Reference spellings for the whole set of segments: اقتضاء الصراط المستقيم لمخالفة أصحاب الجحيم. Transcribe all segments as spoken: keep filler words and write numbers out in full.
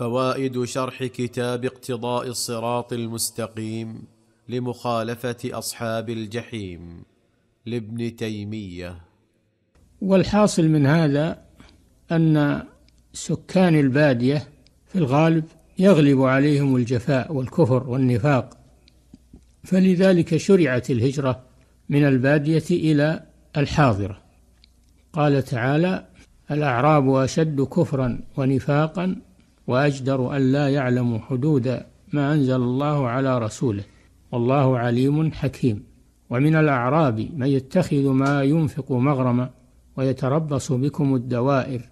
فوائد شرح كتاب اقتضاء الصراط المستقيم لمخالفة أصحاب الجحيم لابن تيمية. والحاصل من هذا أن سكان البادية في الغالب يغلب عليهم الجفاء والكفر والنفاق، فلذلك شرعت الهجرة من البادية إلى الحاضرة. قال تعالى: الأعراب أشد كفرا ونفاقا وأجدر أن لا يعلموا حدود ما أنزل الله على رسوله والله عليم حكيم. ومن الأعراب من يتخذ ما ينفق مغرما ويتربص بكم الدوائر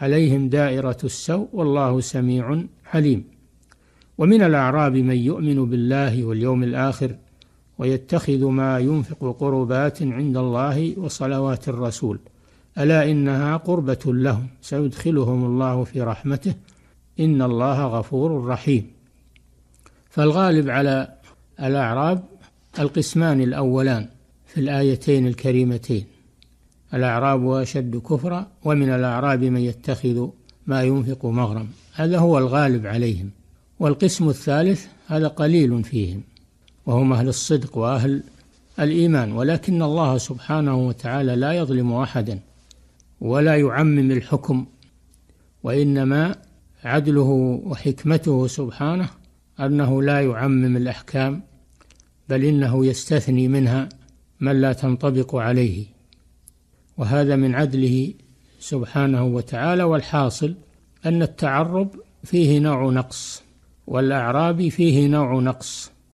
عليهم دائرة السوء والله سميع حليم. ومن الأعراب من يؤمن بالله واليوم الآخر ويتخذ ما ينفق قربات عند الله وصلوات الرسول ألا إنها قربة لهم سيدخلهم الله في رحمته إن الله غفور رحيم. فالغالب على الأعراب القسمان الأولان في الآيتين الكريمتين: الأعراب أشد كفرا ومن الأعراب من يتخذ ما ينفق مغرما، هذا هو الغالب عليهم. والقسم الثالث هذا قليل فيهم، وهم أهل الصدق وأهل الإيمان، ولكن الله سبحانه وتعالى لا يظلم أحدا ولا يعمم الحكم، وإنما عدله وحكمته سبحانه أنه لا يعمم الأحكام، بل إنه يستثني منها من لا تنطبق عليه، وهذا من عدله سبحانه وتعالى. والحاصل أن التعرب فيه نوع نقص والأعراب فيه نوع نقص،